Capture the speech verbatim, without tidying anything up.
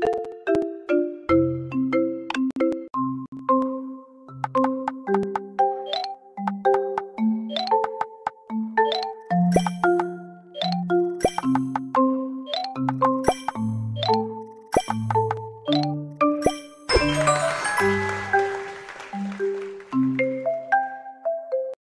You